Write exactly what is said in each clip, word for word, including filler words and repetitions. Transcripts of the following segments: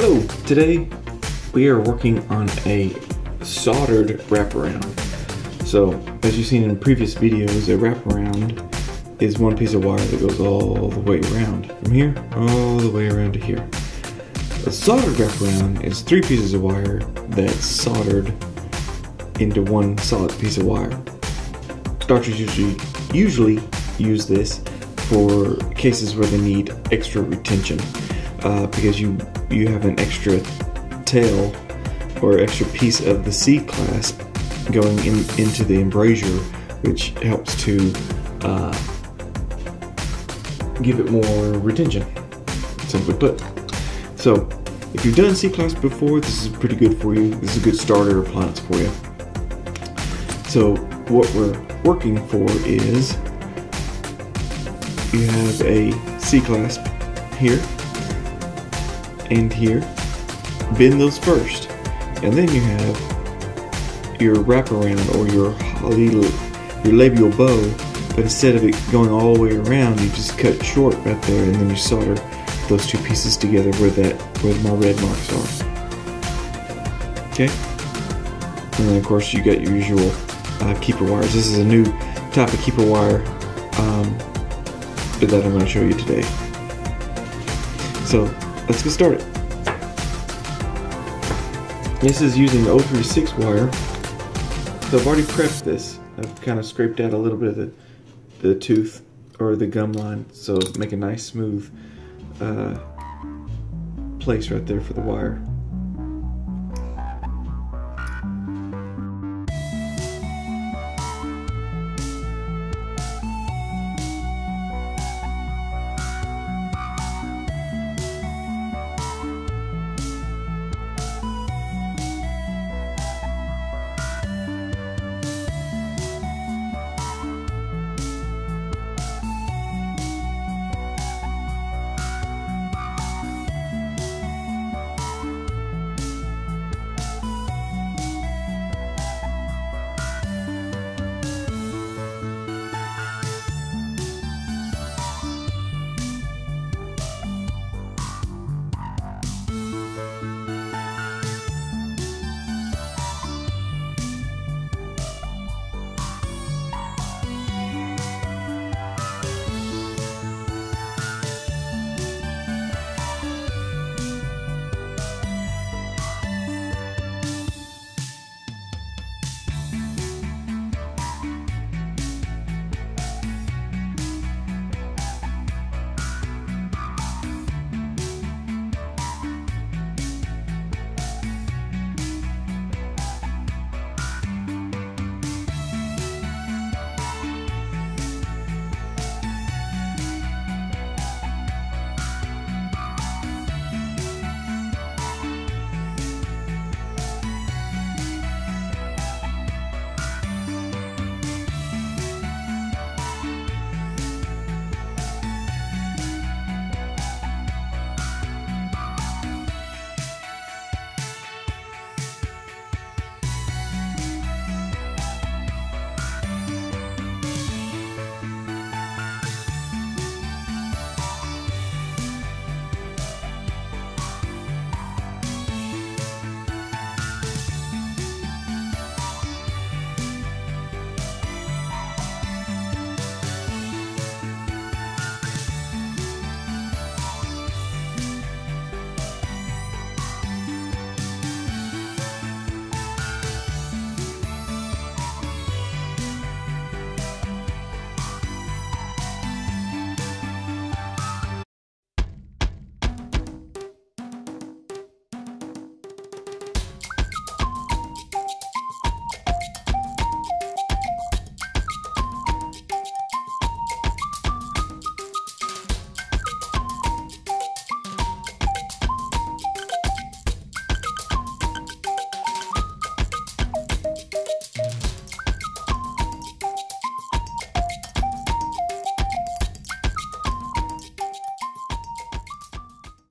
Hello! Today we are working on a soldered wraparound. So as you've seen in previous videos, a wraparound is one piece of wire that goes all the way around from here all the way around to here. A soldered wraparound is three pieces of wire that's soldered into one solid piece of wire. Starters usually usually use this for cases where they need extra retention uh, because you you have an extra tail or extra piece of the C clasp going in, into the embrasure, which helps to uh, give it more retention, simply put. So if you've done C clasp before, this is pretty good for you. This is a good starter appliance for you. So what we're working for is you have a C clasp here and here. Bend those first, and then you have your wraparound or your your labial bow. But instead of it going all the way around, you just cut short right there, and then you solder those two pieces together where that where my red marks are. Okay, and then of course you got your usual uh, keeper wires. This is a new type of keeper wire um, that I'm going to show you today. So let's get started. This is using the oh three six wire. So I've already prepped this. I've kind of scraped out a little bit of the, the tooth or the gum line, so make a nice smooth uh, place right there for the wire.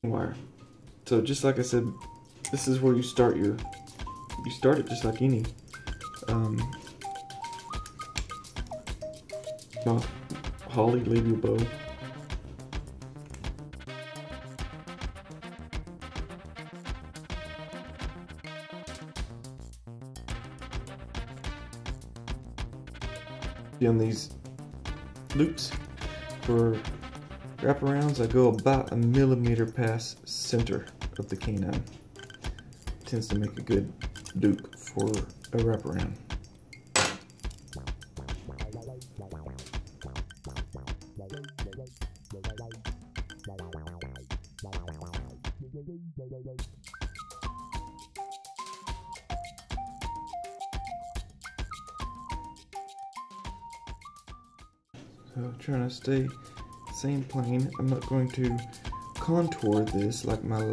Wire. So just like I said, this is where you start your you start it just like any um, holly labial bow. doing these loops for wraparounds, I go about a millimeter past center of the canine. It tends to make a good loop for a wraparound. So trying to stay same plane. I'm not going to contour this like my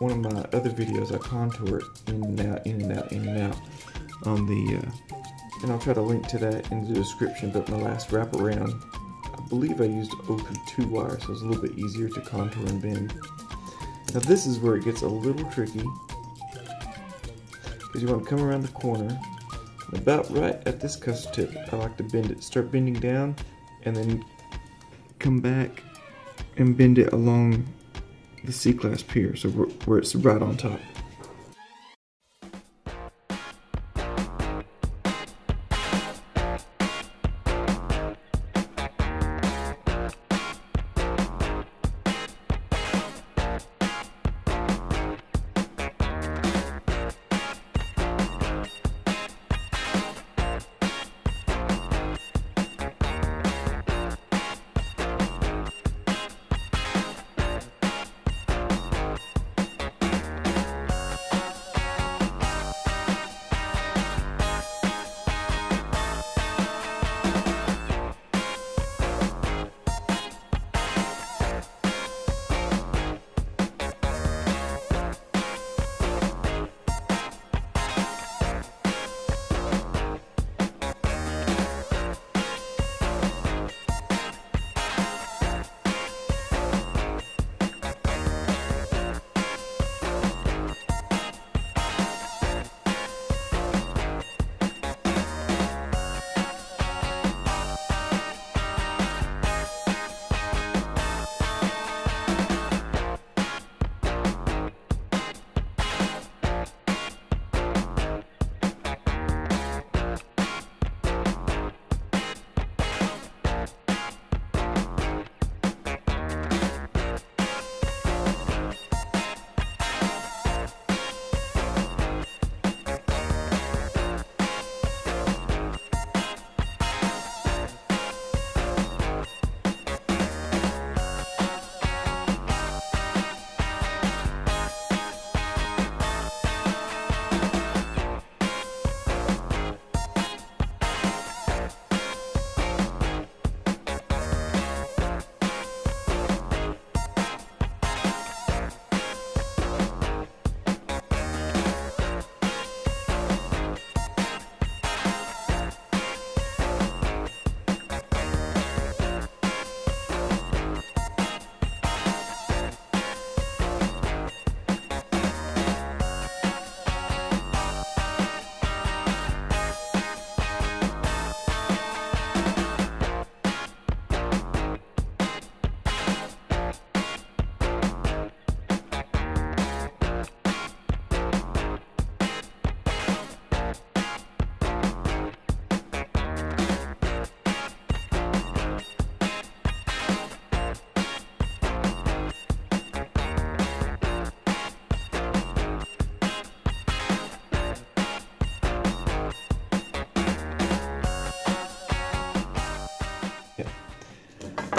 one of my other videos. I contour it in and out, in and out, in and out on the, uh, and I'll try to link to that in the description. But my last wraparound, I believe I used O P two wire, so it's a little bit easier to contour and bend. Now this is where it gets a little tricky, because you want to come around the corner, about right at this cusp tip. I like to bend it, start bending down, and then come back and bend it along the C clasp here, so where, where it's right on top.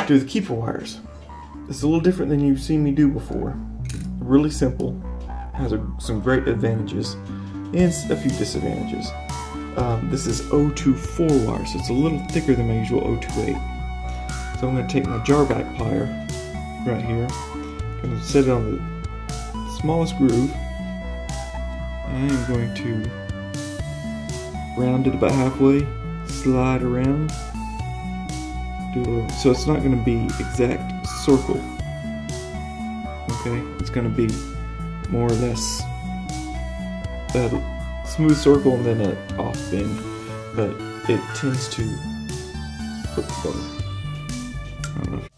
Do the keeper wires. It's a little different than you've seen me do before. Really simple, has a, some great advantages and a few disadvantages. Um, this is O twenty-four wire, so it's a little thicker than my usual O twenty-eight. So I'm going to take my jar back plier right here, going to set it on the smallest groove, and I'm going to round it about halfway, slide around. So it's not going to be exact circle, okay? It's going to be more or less a smooth circle and then an off bend, but it tends to flip forward. I don't know if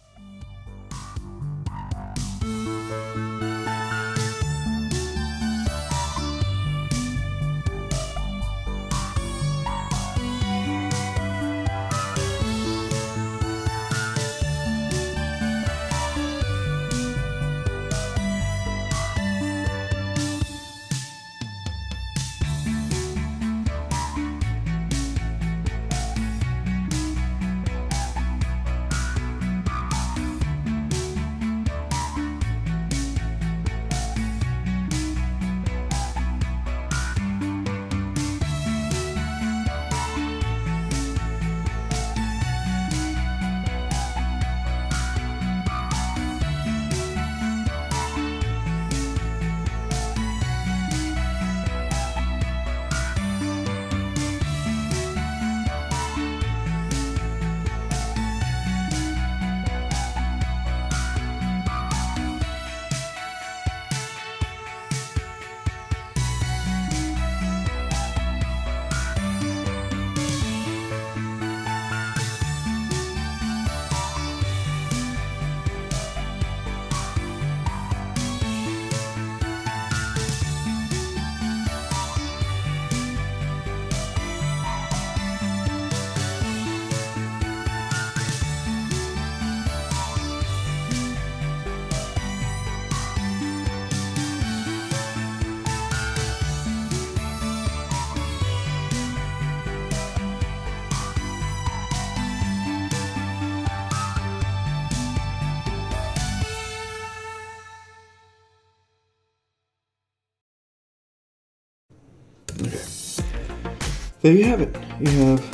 There you have it. You have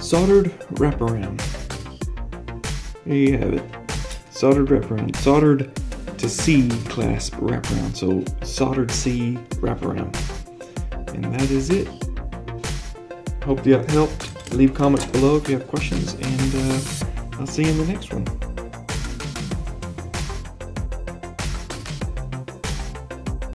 soldered wraparound. There you have it. Soldered wraparound. Soldered to C clasp wraparound. So soldered C wraparound. And that is it. Hope you have helped. Leave comments below if you have questions, and uh, I'll see you in the next one.